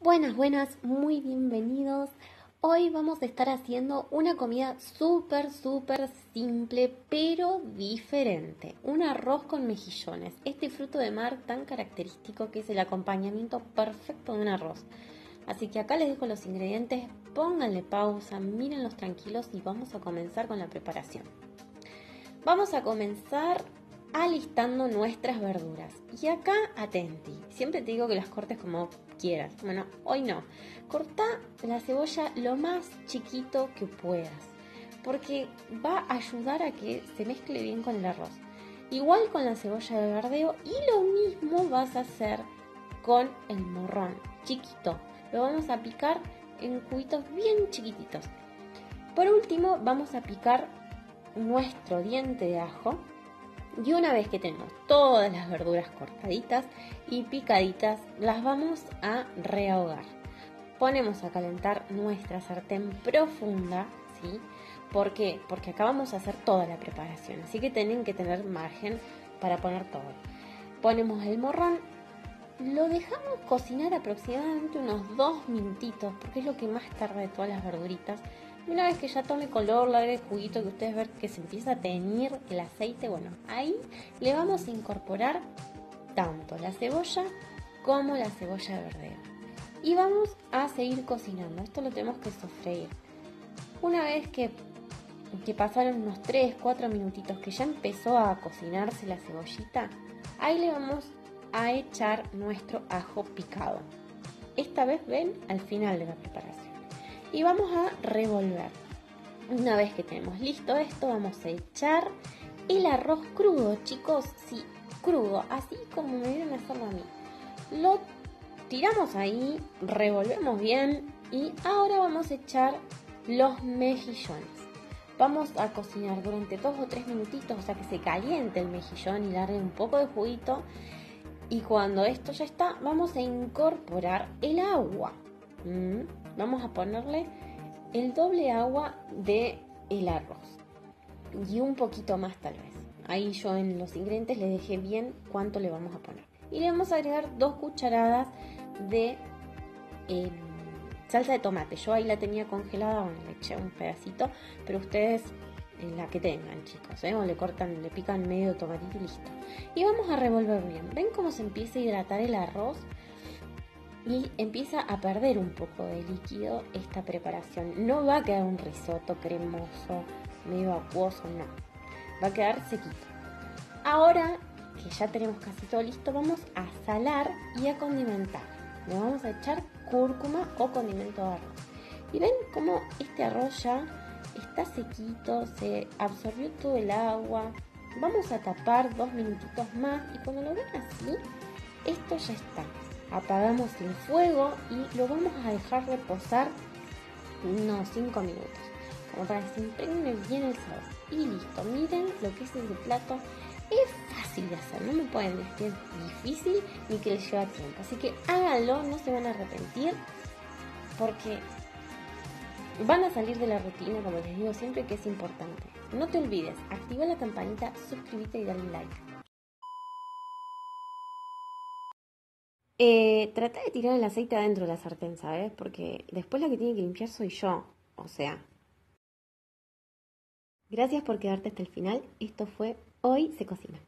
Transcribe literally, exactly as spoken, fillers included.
Buenas, buenas, muy bienvenidos. Hoy vamos a estar haciendo una comida súper, súper simple, pero diferente. Un arroz con mejillones, este fruto de mar tan característico que es el acompañamiento perfecto de un arroz. Así que acá les dejo los ingredientes, pónganle pausa, mírenlos tranquilos y vamos a comenzar con la preparación. Vamos a comenzar alistando nuestras verduras. Y acá, atenti, siempre te digo que las cortes como quieras. Bueno, hoy no. Cortá la cebolla lo más chiquito que puedas, porque va a ayudar a que se mezcle bien con el arroz. Igual con la cebolla de verdeo, y lo mismo vas a hacer con el morrón, chiquito. Lo vamos a picar en cubitos bien chiquititos. Por último, vamos a picar nuestro diente de ajo. Y una vez que tenemos todas las verduras cortaditas y picaditas, las vamos a rehogar. Ponemos a calentar nuestra sartén profunda, ¿sí? ¿Por qué? Porque acá vamos a hacer toda la preparación, así que tienen que tener margen para poner todo. Ponemos el morrón, lo dejamos cocinar aproximadamente unos dos minutitos, porque es lo que más tarda de todas las verduritas. Una vez que ya tome color, largue el juguito, que ustedes ven que se empieza a teñir el aceite, bueno, ahí le vamos a incorporar tanto la cebolla como la cebolla de verdeo. Y vamos a seguir cocinando, esto lo tenemos que sofreír. Una vez que, que pasaron unos tres cuatro minutitos, que ya empezó a cocinarse la cebollita, ahí le vamos a echar nuestro ajo picado. Esta vez ven al final de la preparación. Y vamos a revolver. Una vez que tenemos listo esto, vamos a echar el arroz crudo, chicos. Sí, crudo, así como me vieron hacerlo a mí. Lo tiramos ahí, revolvemos bien y ahora vamos a echar los mejillones. Vamos a cocinar durante dos o tres minutitos, o sea que se caliente el mejillón y darle un poco de juguito. Y cuando esto ya está, vamos a incorporar el agua. ¿Mm? Vamos a ponerle el doble agua de el arroz y un poquito más tal vez. Ahí yo en los ingredientes les dejé bien cuánto le vamos a poner. Y le vamos a agregar dos cucharadas de eh, salsa de tomate. Yo ahí la tenía congelada, bueno, le eché un pedacito, pero ustedes eh, la que tengan, chicos, ¿eh? O le cortan, le pican medio tomatito y listo. Y vamos a revolver bien. ¿Ven cómo se empieza a hidratar el arroz? Y empieza a perder un poco de líquido esta preparación. No va a quedar un risotto cremoso, medio acuoso, no. Va a quedar sequito. Ahora que ya tenemos casi todo listo, vamos a salar y a condimentar. Le vamos a echar cúrcuma o condimento de arroz. Y ven cómo este arroz ya está sequito, se absorbió todo el agua. Vamos a tapar dos minutitos más y cuando lo ven así, esto ya está. Apagamos el fuego y lo vamos a dejar reposar unos cinco minutos, como para que se impregne bien el sabor. Y listo, miren lo que es el plato. Es fácil de hacer, no me pueden decir que es difícil ni que les lleva tiempo. Así que háganlo, no se van a arrepentir, porque van a salir de la rutina, como les digo siempre que es importante. No te olvides, activa la campanita, suscríbete y dale like. Eh, trata de tirar el aceite adentro de la sartén, ¿sabes? Porque después la que tiene que limpiar soy yo, o sea. Gracias por quedarte hasta el final. Esto fue Hoy se Cocina.